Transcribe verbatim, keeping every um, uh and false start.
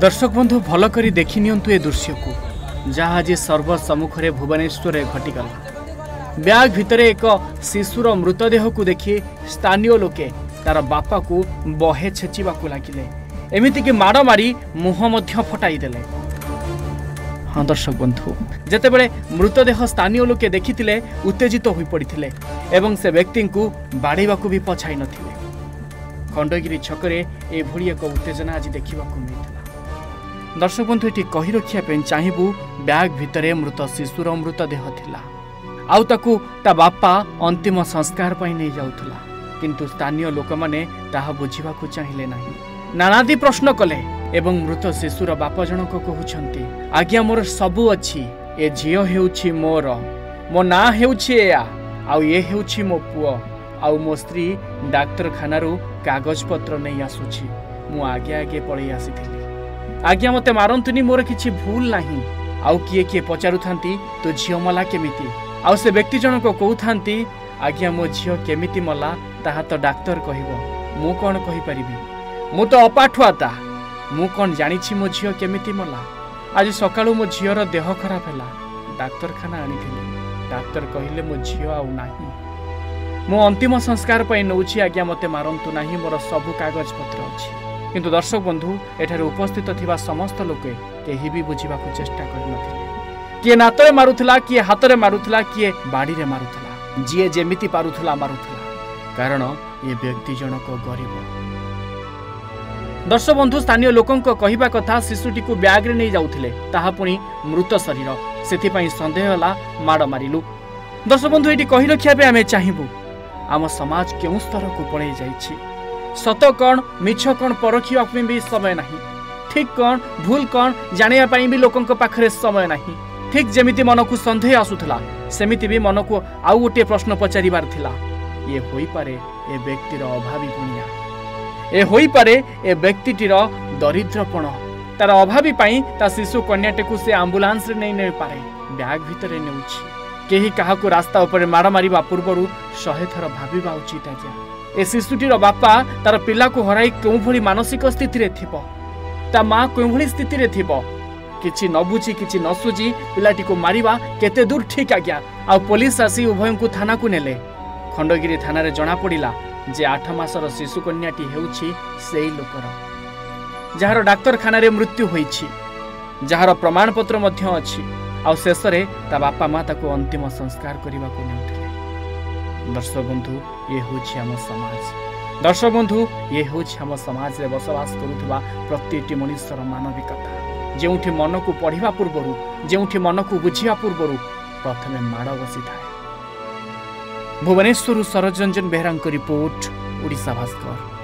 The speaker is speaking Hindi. दर्शक बंधु भल कर देखि नियंतु ए दृश्य को जहाँ आज सर्व सम्मुखरे भुवनेश्वर घटिगला। ब्याग भितरे एक शिशुर मृतदेह को देखि स्थानीय लोके तार बापा को बहे छेचिबाकू लागिले, एमिति कि माड़ मारी मुह मध्य फटाई देले। हाँ दर्शक बंधु, जेतेबेले मृतदेह स्थानीय लोके देखिथिले उत्तेजित होई पड़िथिले एवं से व्यक्ति को बाड़ेबाकू भी पछाई नथिले। खंडगिरी छकरे एभली एक उत्तेजना आज देखा मिलता। दर्शक बंधु, ये कही रखापी चाहिए ब्याग भितरे मृत शिशुर मृतदेह थिला, आउ ताकू ता बापा अंतिम संस्कार पई नै जाउथला, किंतु स्थानीय लोक माने ताहा बुझिबा को चाहिले नाही। नानादी प्रश्न कले एवं मृत शिशुर बापा जनक कहउछंती, आज्ञा मोर सबु अछि, ए झियो हेउछि मोर, मो ना हेउछि एया, आउ ए हेउछि मो पुओ, आउ मो स्त्री डाक्टरखानारू कागज पत्र नै आसुछि, मु आगे आगे पळै आसीथिली। आज्ञा मते मारंतुनी, मोर किछि भूल नाही। आउ किए किए पचारु थांती तो झियो मला केमिति, आउ से व्यक्ति जनक कहू थांती, आज्ञा मो झियो केमिति मला ताहा तो डाक्टर कहिबो, मु कोन कहि परिबि, मु तो अपाठुआता, मु कोन जानिछि मो झियो केमिति मला। आज सकाळु मो झियोर देह खराब हैला, डाक्टरखाना आनिथिले, डाक्टर कहिले मो झियो आउ नाही, मो अंतिम संस्कार पई नउछि, आज्ञा मते मारंतु नाही, मोर सबु कागज पत्र अछि। किंतु दर्शक बंधु, एठार उपस्थित थिबा समस्त लोके केही भी बुझिबा को चेष्टा करनथिले। किए नातरे मारुथला, किए हातरे मारुथला, किए बाड़ी रे मारुथला, जिए जेमिति पारुथला मारुथला, कारण ये व्यक्ति जनक गरीब। दर्शक बंधु, स्थानीय लोकंक कहिबा कथा शिशुटी को ब्याग रे नै जाउथिले, ताहा पुनी मृत शरीर, सेथिपई संदेह होला माड़ मारिलु। दर्शक बंधु, एटी कहि रखियाबे आमे चाहिबु आम समाज केउ स्तर को पळै जाइछि। सत कौन मिछ कौन परखिया भी समय नहीं, ठीक कौन भूल कौन जानिया पई भी लोकन को पाखरे समय नहीं। ठीक जेमिति मन को संदेह आसुथला, सेमिति भी मन को आउ गोटे प्रश्न पचारिबार थिला, ये होई पारे ए व्यक्तिर अभावी गुणिया, ए होई पारे ए व्यक्तिटीर दरिद्रपण, तार अभावी पई ता शिशु कन्याटे को से एम्बुलेंस रे नै नै पारे, ब्याग भितरे नेउछि। केही काहाकू रास्ता ऊपर माड़ मारिबा पूर्वरु सौ थर भाबिबा उचित। आज्ञा ए शिशुटीर बापा तार पिला को हराई क्यों भली मानसिक स्थिति रे थिबो, ता मां क्यों भली स्थिति रे थिबो, किछि न बुझी किछि न सुझी पिलाटी को मारिबा केते दूर ठीक। आज्ञा आ पुलिस आसी उभय को थाना को नेले। खंडगिरी थाना रे जना पड़िला जे आठ मासर शिशु कन्याटी हेउछि सेई लोकर जहार डाक्टरखाना रे मृत्यु होईछि, जहार प्रमाण पत्र मध्ये अछि, आ शेषरे ता बापा मां ताको अंतिम संस्कार करिबा को नेउथिले। दर्शक बंधु, ये होछि हम समाज। दर्शक बंधु, ये होछि हम समाज रे बसवास करुवा प्रत्येक मनुष्यर मानविकता, जेउठी मन को पढ़िबा पूर्वरु, जेउठी मन को बुझिया पूर्वरु प्रथमे माड़ बसी थाए। भुवनेश्वर सरोज रंजन बेहरा रिपोर्ट, ओडिशा भास्कर।